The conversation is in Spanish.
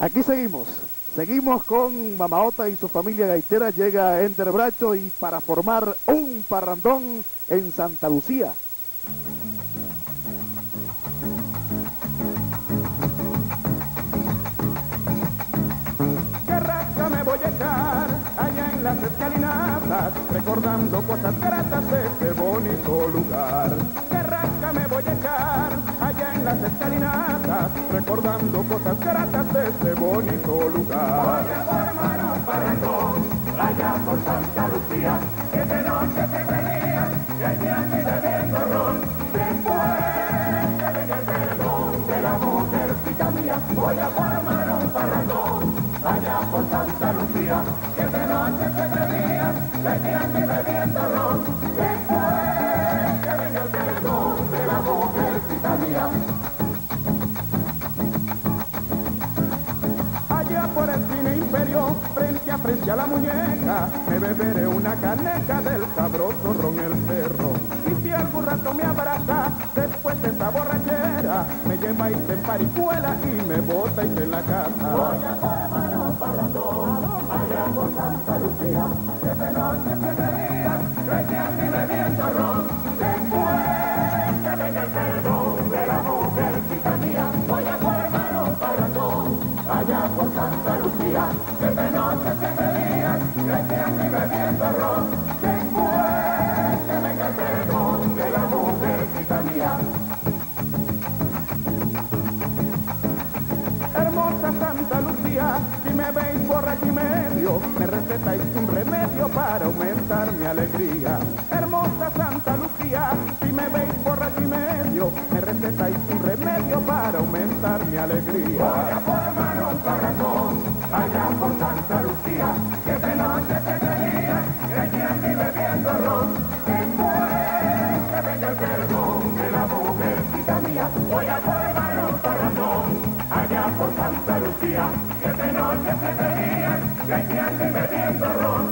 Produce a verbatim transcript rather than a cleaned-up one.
Aquí seguimos, seguimos con Mamaota y su familia gaitera. Llega Ender Bracho y para formar un parrandón en Santa Lucía. Las escalinatas, recordando cosas gratas de este bonito lugar. Qué rasca me voy a echar, allá en las escalinatas, recordando cosas gratas de este bonito lugar. Voy a formar un parrandón, allá por Santa Lucía, que de noche se venía, que allá me bebiendo ron. Después que venga el perdón de la mujercita mía, voy a formar un parrandón, allá por Santa Lucía, que de noche se bebían, seguían y bebiendo ron. Después que venga el perdón de la mujercita mía. Allá por el cine Imperio, frente a frente a la muñeca, me beberé una caneca del sabroso Ron el Cerro. Y si algún rato me abraza, después de esta borrachera, me lleva y se emparicuela y me bota y se la casa. Allá por Santa Lucía, que de noche se bebían, reñían y bebiendo ron. Después que venga el perdón de la mujercita mía, voy a formar un parrandón, allá por Santa Lucía, que de noche se bebían, reñían y bebiendo ron. Después que venga el perdón de la mujercita mía. Hermosa Santa Lucía, si me veis borracho y medio, me recetáis un remedio para aumentar mi alegría. Hermosa Santa Lucía, si me veis borracho y medio, me recetáis un remedio para aumentar mi alegría. Voy a formar un parrandón, allá por Santa Lucía, que de noche se tenía, reñando y bebiendo ron. Después que venga el perdón de la mujercita mía, voy a formar un parrandón, allá por Santa Lucía, que de noche se veían, reñando y bebiendo ron.